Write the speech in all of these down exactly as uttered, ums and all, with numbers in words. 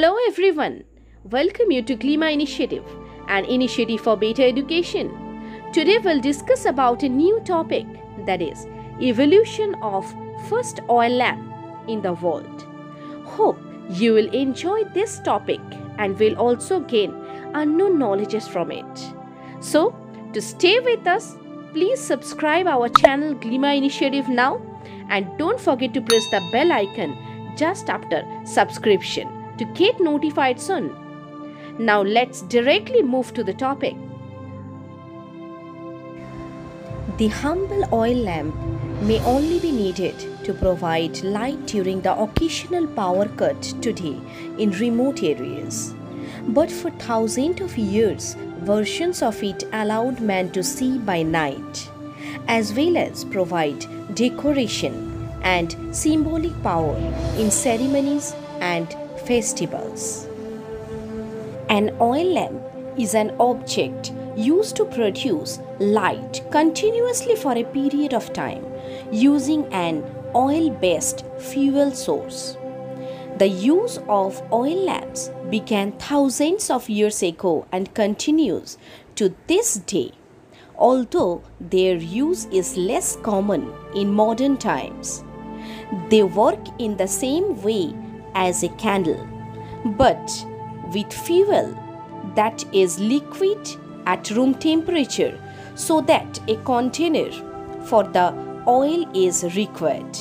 Hello everyone, welcome you to Gleemaa Initiative, an initiative for better education. Today we'll discuss about a new topic, that is, evolution of first oil lamp in the world. Hope you will enjoy this topic and will also gain unknown knowledges from it. So, to stay with us, please subscribe our channel Gleemaa Initiative now and don't forget to press the bell icon just after subscription to get notified soon. Now let's directly move to the topic. The humble oil lamp may only be needed to provide light during the occasional power cut today in remote areas. But for thousands of years, versions of it allowed man to see by night, as well as provide decoration and symbolic power in ceremonies and festivals. An oil lamp is an object used to produce light continuously for a period of time using an oil-based fuel source. The use of oil lamps began thousands of years ago and continues to this day, although their use is less common in modern times. They work in the same way as a candle, but with fuel that is liquid at room temperature, so that a container for the oil is required.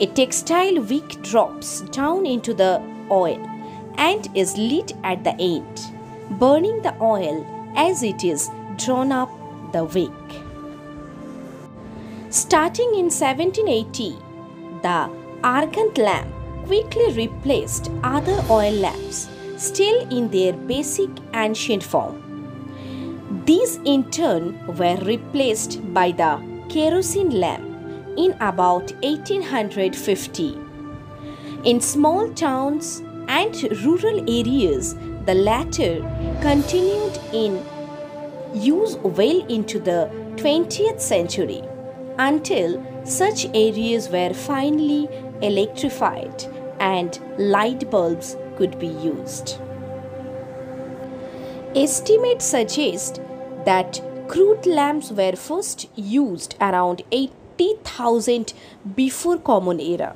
A textile wick drops down into the oil and is lit at the end, burning the oil as it is drawn up the wick. Starting in seventeen eighty, the Argand lamp quickly replaced other oil lamps still in their basic ancient form. These in turn were replaced by the kerosene lamp in about eighteen fifty. In small towns and rural areas, the latter continued in use well into the twentieth century until such areas were finally electrified and light bulbs could be used. Estimates suggest that crude lamps were first used around eighty thousand before Common Era.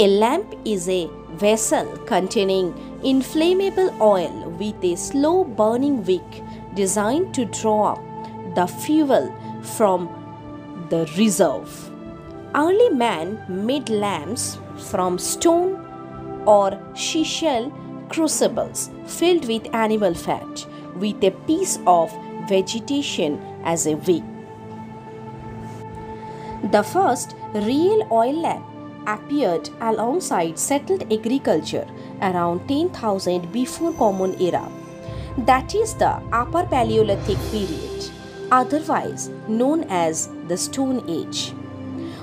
A lamp is a vessel containing inflammable oil with a slow burning wick designed to draw up the fuel from the reserve. Early man made lamps from stone or seashell crucibles filled with animal fat with a piece of vegetation as a wick. The first real oil lamp appeared alongside settled agriculture around ten thousand before Common Era, that is the Upper Paleolithic period, otherwise known as the Stone Age.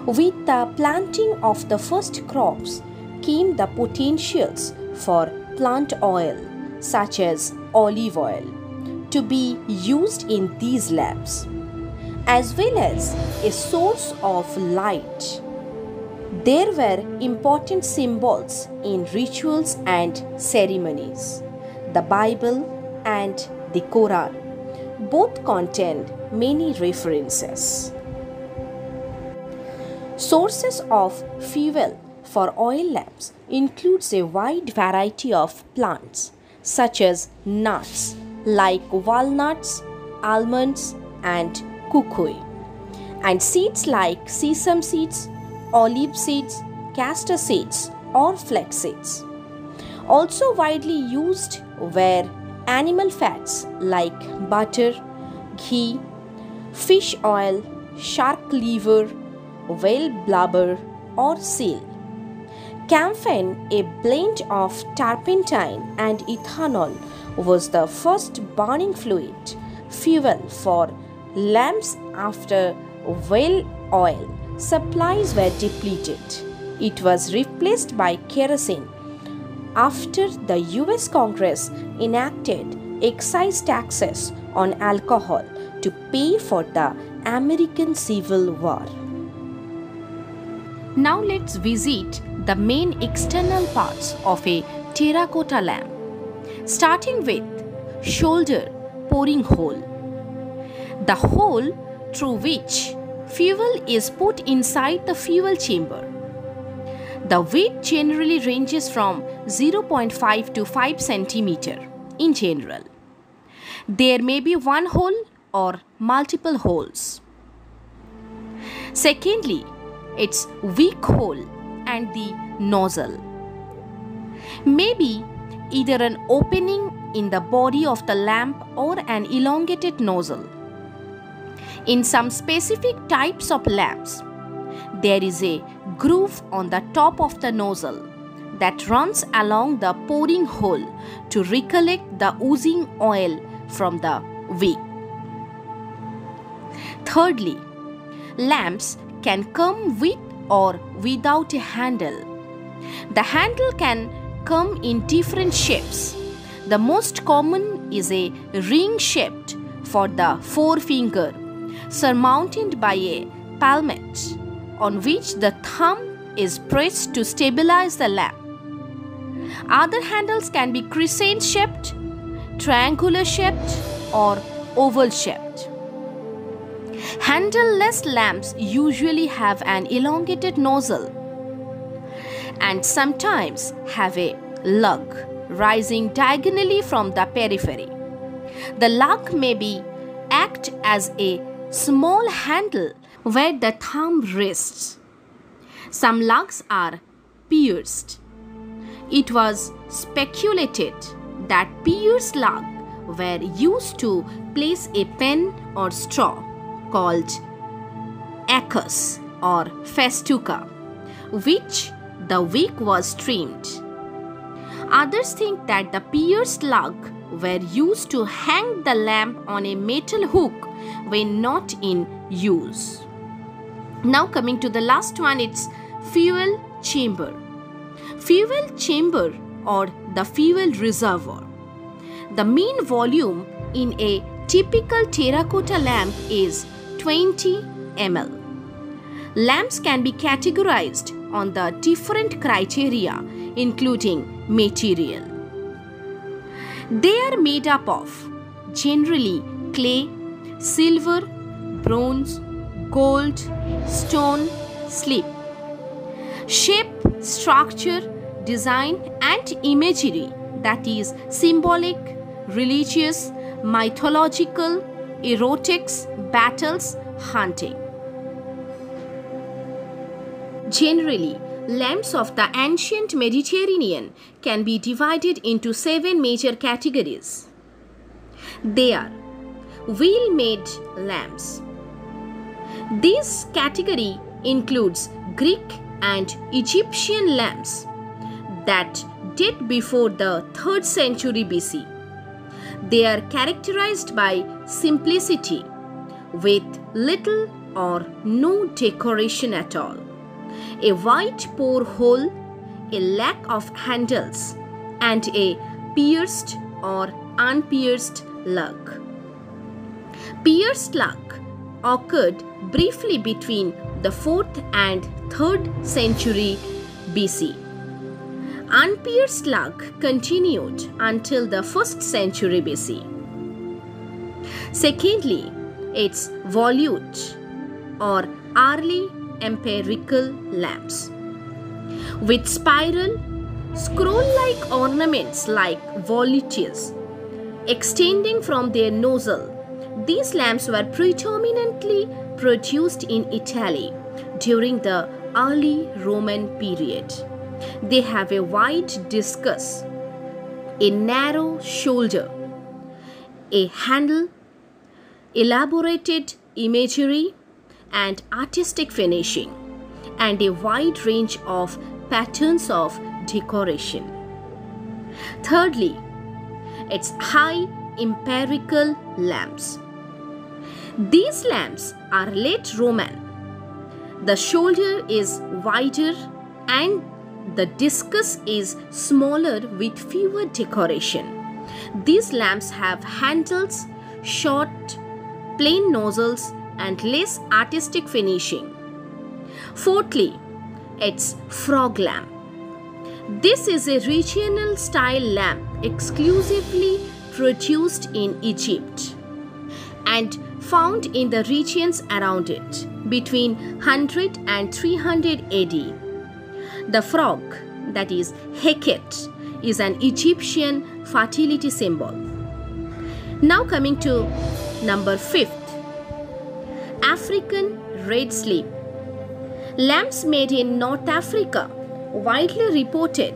With the planting of the first crops came the potentials for plant oil, such as olive oil, to be used in these lamps, as well as a source of light. There were important symbols in rituals and ceremonies. The Bible and the Quran both contain many references. Sources of fuel for oil lamps includes a wide variety of plants such as nuts like walnuts, almonds and kukui, and seeds like sesame seeds, olive seeds, castor seeds or flax seeds. Also widely used were animal fats like butter, ghee, fish oil, shark liver, whale blubber or seal. Camphene, a blend of turpentine and ethanol, was the first burning fluid fuel for lamps after whale oil supplies were depleted. It was replaced by kerosene after the U S Congress enacted excise taxes on alcohol to pay for the American Civil War. Now let's visit the main external parts of a terracotta lamp, starting with shoulder pouring hole, the hole through which fuel is put inside the fuel chamber. The width generally ranges from zero point five to five centimeters in general. There may be one hole or multiple holes. Secondly, its weak hole and the nozzle. Maybe either an opening in the body of the lamp or an elongated nozzle. In some specific types of lamps, there is a groove on the top of the nozzle that runs along the pouring hole to recollect the oozing oil from the wick. Thirdly, lamps can come with or without a handle. The handle can come in different shapes. The most common is a ring shaped for the forefinger, surmounted by a palmet on which the thumb is pressed to stabilize the lamp. Other handles can be crescent shaped, triangular shaped, or oval shaped. Handleless lamps usually have an elongated nozzle and sometimes have a lug rising diagonally from the periphery. The lug may be act as a small handle where the thumb rests. Some lugs are pierced. It was speculated that pierced lugs were used to place a pen or straw called acus or festuca, which the wick was trimmed. Others think that the pierced lugs were used to hang the lamp on a metal hook when not in use. Now coming to the last one, it's fuel chamber. Fuel chamber or the fuel reservoir. The mean volume in a typical terracotta lamp is twenty milliliters. Lamps can be categorized on the different criteria including material. They are made up of generally clay, silver, bronze, gold, stone, slip. Shape, structure, design and imagery, that is symbolic, religious, mythological, erotics, battles, hunting. Generally, lamps of the ancient Mediterranean can be divided into seven major categories. They are wheel-made lamps. This category includes Greek and Egyptian lamps that date before the third century B C. They are characterized by simplicity with little or no decoration at all, a wide pour hole, a lack of handles, and a pierced or unpierced lug. Pierced lug occurred briefly between the fourth and third century B C. Unpierced lug continued until the first century B C. Secondly, it's volute or early empirical lamps with spiral, scroll-like ornaments like volutes extending from their nozzle. These lamps were predominantly produced in Italy during the early Roman period. They have a wide discus, a narrow shoulder, a handle, elaborated imagery and artistic finishing, and a wide range of patterns of decoration. Thirdly, it's high empirical lamps. These lamps are late Roman. The shoulder is wider and the discus is smaller with fewer decoration. These lamps have handles, short, plain nozzles, and less artistic finishing. Fourthly, it's frog lamp. This is a regional style lamp exclusively produced in Egypt and found in the regions around it between one hundred and three hundred A D. The frog, that is Heket, is an Egyptian fertility symbol. Now coming to number fifth, African red slip. Lamps made in North Africa, widely reported,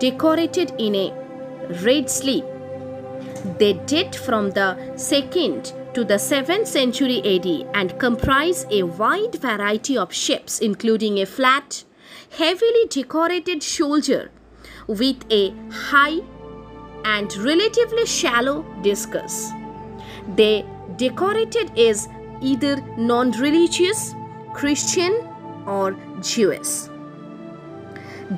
decorated in a red slip. They date from the second to the seventh century A D and comprise a wide variety of shapes, including a flat, heavily decorated shoulder with a high and relatively shallow discus. They decorated is either non-religious, Christian or Jewish.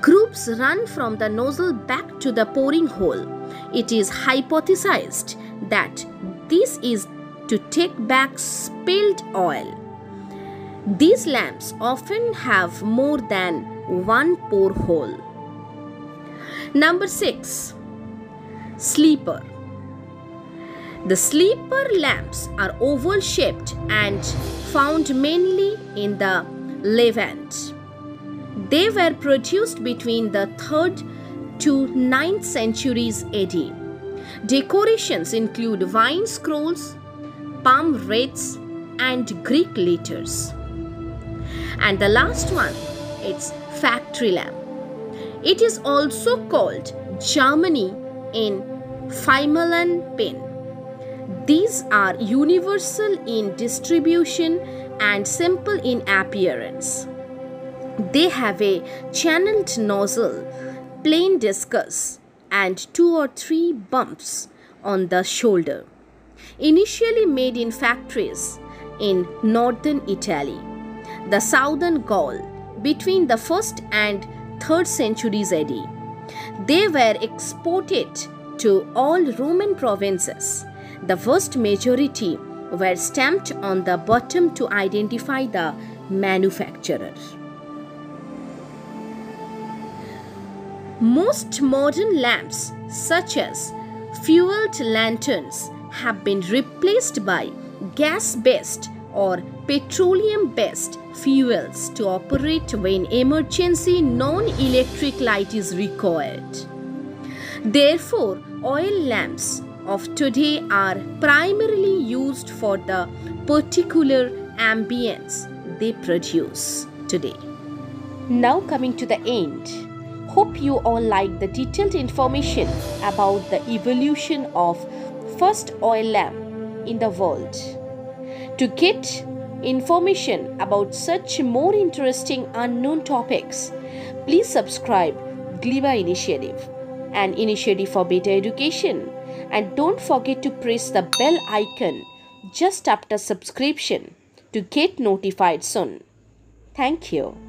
Groups run from the nozzle back to the pouring hole. It is hypothesized that this is to take back spilled oil. These lamps often have more than one pour hole. Number six, Sleeper. The sleeper lamps are oval shaped and found mainly in the Levant. They were produced between the third to ninth centuries A D. Decorations include vine scrolls, palm wreaths and Greek letters. And the last one, it's factory lamp. It is also called Germany in Feimerlenpin. These are universal in distribution and simple in appearance. They have a channeled nozzle, plain discus, and two or three bumps on the shoulder. Initially made in factories in northern Italy, the southern Gaul, between the first and third centuries A D. They were exported to all Roman provinces. The vast majority were stamped on the bottom to identify the manufacturer. Most modern lamps, such as fueled lanterns, have been replaced by gas-based or petroleum-based fuels to operate when emergency non-electric light is required. Therefore, oil lamps of today are primarily used for the particular ambience they produce today. Now coming to the end. Hope you all like the detailed information about the evolution of first oil lamp in the world. To get information about such more interesting unknown topics, please subscribe Gleemaa Initiative, an initiative for better education. And don't forget to press the bell icon just after subscription to get notified soon. Thank you.